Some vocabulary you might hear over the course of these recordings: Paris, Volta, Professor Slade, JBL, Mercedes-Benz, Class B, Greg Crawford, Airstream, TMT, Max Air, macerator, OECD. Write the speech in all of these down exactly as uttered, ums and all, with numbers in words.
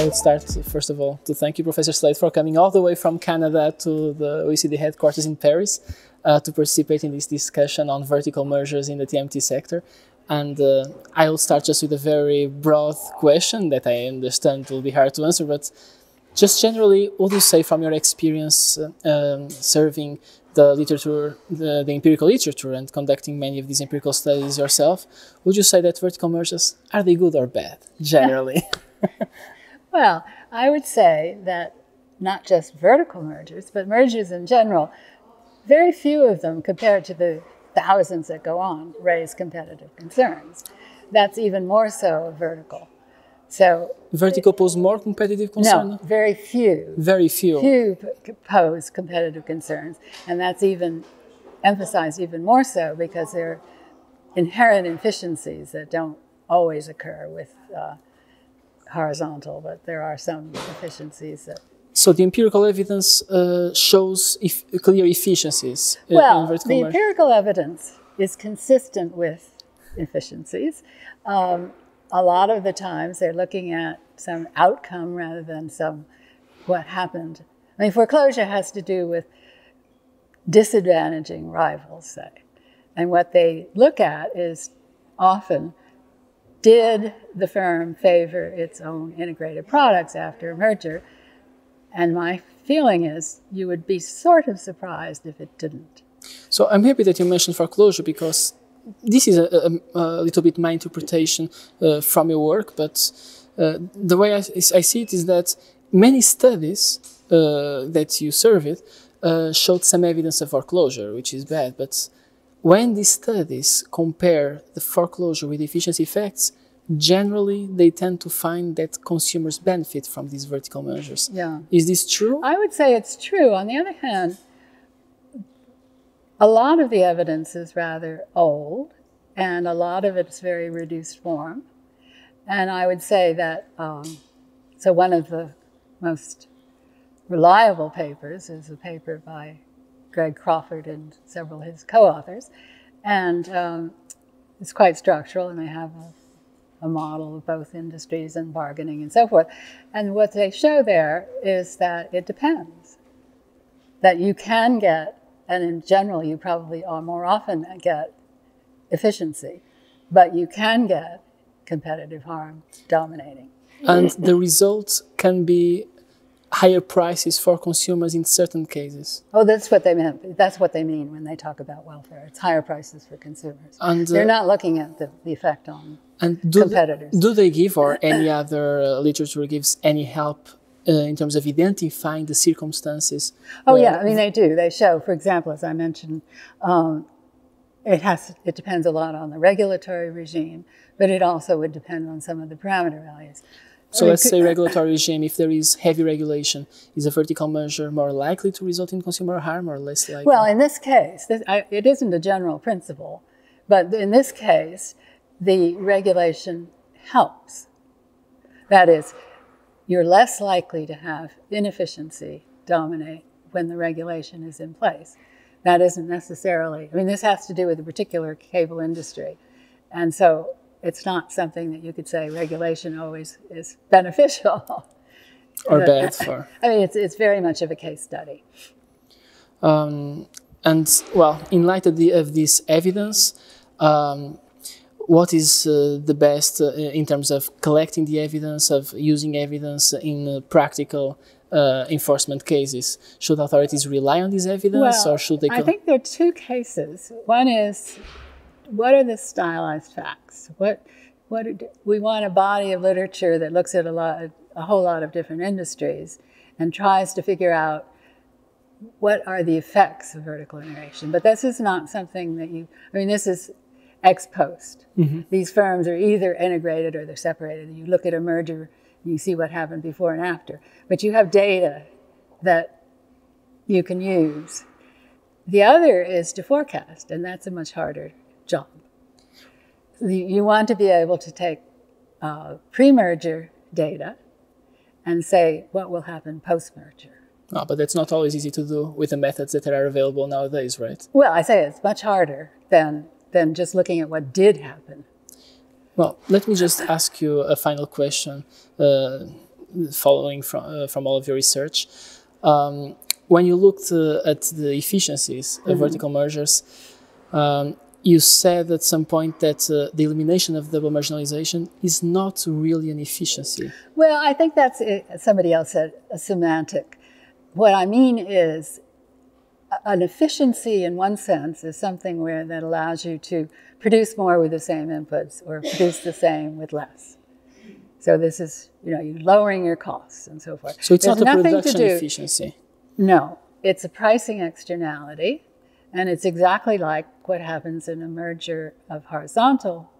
I would start, first of all, to thank you, Professor Slade, for coming all the way from Canada to the O E C D headquarters in Paris uh, to participate in this discussion on vertical mergers in the T M T sector. And uh, I will start just with a very broad question that I understand will be hard to answer, but just generally, what do you say from your experience um, serving the literature, the, the empirical literature, and conducting many of these empirical studies yourself? Would you say that vertical mergers, are they good or bad, generally? Well, I would say that not just vertical mergers, but mergers in general, very few of them compared to the thousands that go on raise competitive concerns. That's even more so vertical. So vertical pose more competitive concerns? No, very few. Very few. Few pose competitive concerns. And that's even emphasized even more so because there are inherent efficiencies that don't always occur with uh, horizontal, but there are some efficiencies that... So the empirical evidence uh, shows if clear efficiencies? Well, in vertical the merge. empirical evidence is consistent with efficiencies. Um, A lot of the times they're looking at some outcome rather than some what happened. I mean, foreclosure has to do with disadvantaging rivals, say. And what they look at is often, did the firm favor its own integrated products after a merger? And my feeling is you would be sort of surprised if it didn't. So I'm happy that you mentioned foreclosure because this is a, a, a little bit my interpretation uh, from your work, but uh, the way I, I see it is that many studies uh, that you surveyed uh, showed some evidence of foreclosure, which is bad. But when these studies compare the foreclosure with efficiency effects, generally they tend to find that consumers benefit from these vertical measures. Yeah. Is this true? I would say it's true. On the other hand, a lot of the evidence is rather old, and a lot of it's very reduced form. And I would say that, um, so one of the most reliable papers is a paper by Greg Crawford and several of his co-authors. And um, it's quite structural, and they have a, a model of both industries and bargaining and so forth. And what they show there is that it depends, that you can get, and in general, you probably are more often get efficiency, but you can get competitive harm dominating. And the results can be higher prices for consumers in certain cases. Oh, that's what they meant. That's what they mean when they talk about welfare. It's higher prices for consumers. And uh, they're not looking at the, the effect on and do competitors. They, do they give, or any other uh, literature gives any help Uh, in terms of identifying the circumstances? Oh yeah, I mean they do. They show, for example, as I mentioned, um, it has it depends a lot on the regulatory regime, but it also would depend on some of the parameter values. So I mean, let's could, say regulatory regime, if there is heavy regulation, is a vertical measure more likely to result in consumer harm or less likely? Well, in this case, this, I, it isn't a general principle, but in this case, the regulation helps. That is, you're less likely to have inefficiency dominate when the regulation is in place. That isn't necessarily, I mean, this has to do with a particular cable industry. And so it's not something that you could say regulation always is beneficial. Or bad for. I mean, it's, it's very much of a case study. Um, and, well, in light of, the, of this evidence, um, what is uh, the best uh, in terms of collecting the evidence, of using evidence in uh, practical uh, enforcement cases? Should authorities rely on this evidence, well, or should they? I think there are two cases. One is, what are the stylized facts? What, what we want a body of literature that looks at a lot, a whole lot of different industries, and tries to figure out what are the effects of vertical integration. But this is not something that you. I mean, this is ex post. Mm-hmm. These firms are either integrated or they're separated. You look at a merger and you see what happened before and after. But you have data that you can use. The other is to forecast, and that's a much harder job. You want to be able to take uh, pre-merger data and say what will happen post-merger. Oh, but that's not always easy to do with the methods that are available nowadays, right? Well, I say it's much harder than than just looking at what did happen. Well, let me just ask you a final question uh, following from, uh, from all of your research, um, when you looked uh, at the efficiencies of mm-hmm. vertical mergers, um, you said at some point that uh, the elimination of double marginalization is not really an efficiency. Well, I think that's, it. Somebody else said, a semantic. What I mean is, an efficiency in one sense is something where that allows you to produce more with the same inputs or produce the same with less. So this is, you know, you're lowering your costs and so forth. So it's There's not a production efficiency. No, it's a pricing externality. And it's exactly like what happens in a merger of horizontal,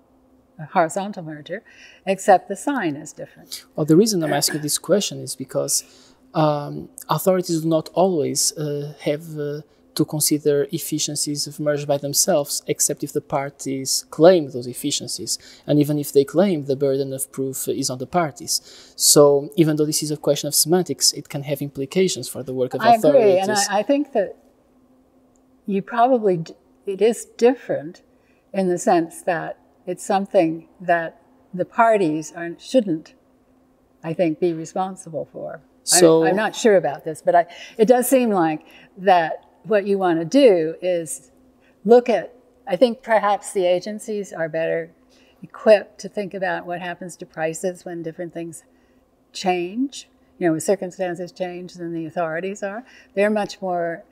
a horizontal merger, except the sign is different. Well, the reason I'm asking this question is because um, authorities do not always uh, have uh, to consider efficiencies of mergers by themselves, except if the parties claim those efficiencies. And even if they claim, the burden of proof is on the parties. So even though this is a question of semantics, it can have implications for the work of I authorities. Agree. And I agree, and I think that you probably, it is different in the sense that it's something that the parties are, shouldn't, I think, be responsible for. So, I'm, I'm not sure about this, but I, it does seem like that what you want to do is look at, I think perhaps the agencies are better equipped to think about what happens to prices when different things change, you know, when circumstances change than the authorities are. They're much more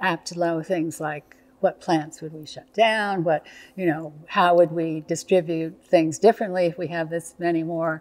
apt to low things like what plants would we shut down, what, you know, how would we distribute things differently if we have this many more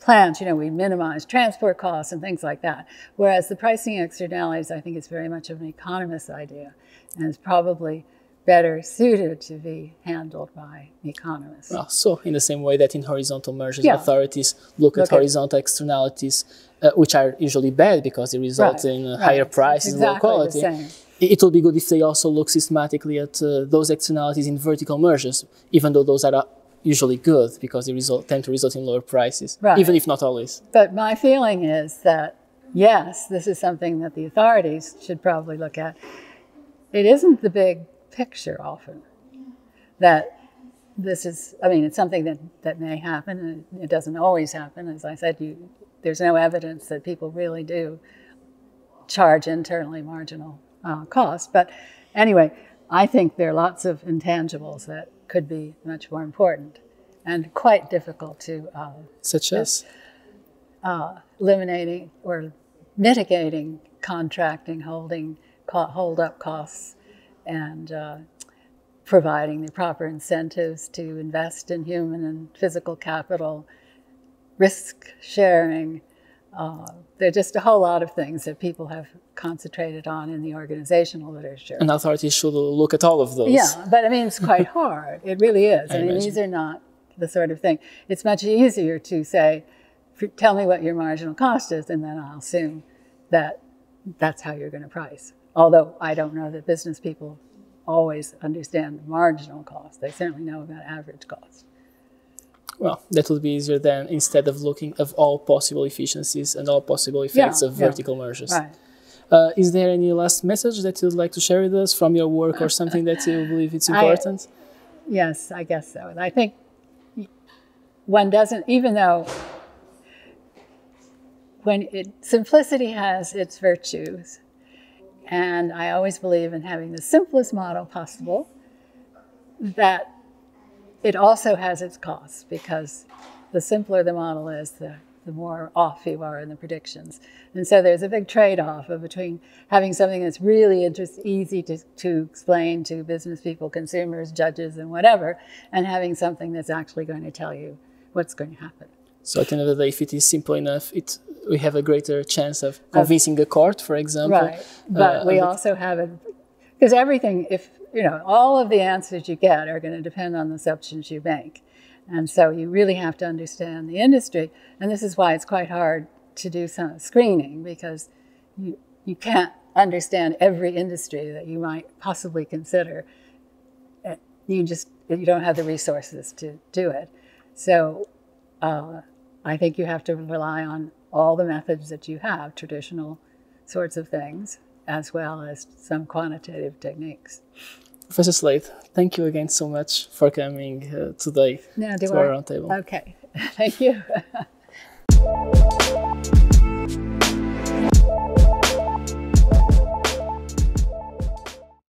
plants, you know, we minimize transport costs and things like that. Whereas the pricing externalities, I think, is very much of an economist's idea and is probably better suited to be handled by economists. Well, so in the same way that in horizontal mergers, yeah. authorities look, look at, at horizontal externalities, uh, which are usually bad because they result right. in uh, right. higher prices exactly and low quality. The same. It would be good if they also look systematically at uh, those externalities in vertical mergers, even though those are usually good because they result, tend to result in lower prices, right. even if not always. But my feeling is that, yes, this is something that the authorities should probably look at. It isn't the big picture often that this is, I mean, it's something that, that may happen, and it doesn't always happen. As I said, you, there's no evidence that people really do charge internally marginal uh, costs. But anyway, I think there are lots of intangibles that could be much more important and quite difficult to uh, such as uh, eliminating or mitigating contracting, holding, hold up costs, and uh, providing the proper incentives to invest in human and physical capital, risk sharing. Uh, there are just a whole lot of things that people have concentrated on in the organizational literature. And authorities should look at all of those. Yeah, but I mean, it's quite hard. It really is. I, I mean, imagine. These are not the sort of thing. It's much easier to say, tell me what your marginal cost is, and then I'll assume that that's how you're going to price. Although I don't know that business people always understand the marginal cost. They certainly know about average cost. Well, that would be easier then, instead of looking at all possible efficiencies and all possible effects yeah, of yeah. vertical mergers. Right. Uh, is there any last message that you'd like to share with us from your work or something that you believe it's important? I, yes, I guess so. I think one doesn't, even though when it, simplicity has its virtues, and I always believe in having the simplest model possible, that it also has its costs, because the simpler the model is, the, the more off you are in the predictions. And so there's a big trade-off between having something that's really interest, easy to, to explain to business people, consumers, judges, and whatever, and having something that's actually going to tell you what's going to happen. So at the end of the day, if it is simple enough, it, we have a greater chance of convincing a court, for example. Right, but uh, we also have a, because everything, if, you know, all of the answers you get are going to depend on the assumptions you make. And so you really have to understand the industry. And this is why it's quite hard to do some screening, because you, you can't understand every industry that you might possibly consider. You just, you don't have the resources to do it. So, Uh, I think you have to rely on all the methods that you have, traditional sorts of things, as well as some quantitative techniques. Professor Slade, thank you again so much for coming uh, today no, to I? our roundtable. Okay, thank you.